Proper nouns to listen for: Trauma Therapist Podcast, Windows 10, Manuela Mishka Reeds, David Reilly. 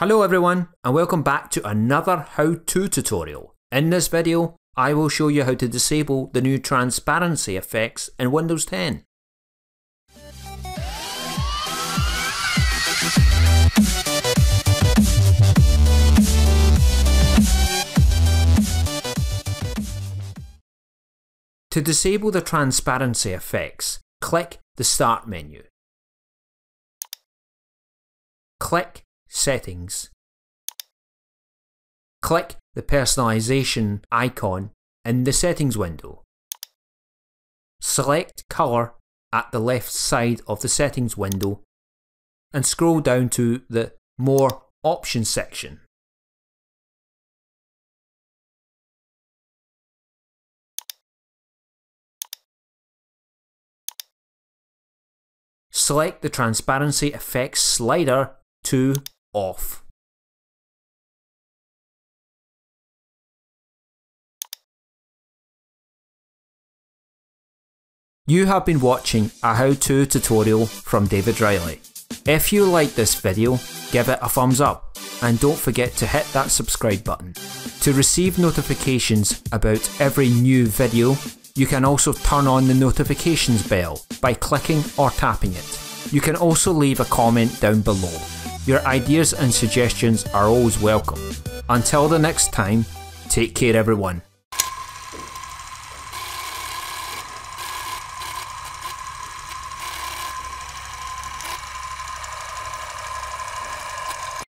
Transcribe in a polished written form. Hello everyone and welcome back to another how-to tutorial. In this video, I will show you how to disable the new transparency effects in Windows 10. To disable the transparency effects, click the Start menu. Click Settings. Click the personalization icon in the settings window. Select color at the left side of the settings window and scroll down to the More Options section. Select the transparency effects slider to off. You have been watching a how-to tutorial from David Reilly. If you like this video, give it a thumbs up and don't forget to hit that subscribe button. To receive notifications about every new video, you can also turn on the notifications bell by clicking or tapping it. You can also leave a comment down below. Your ideas and suggestions are always welcome. Until the next time, take care everyone.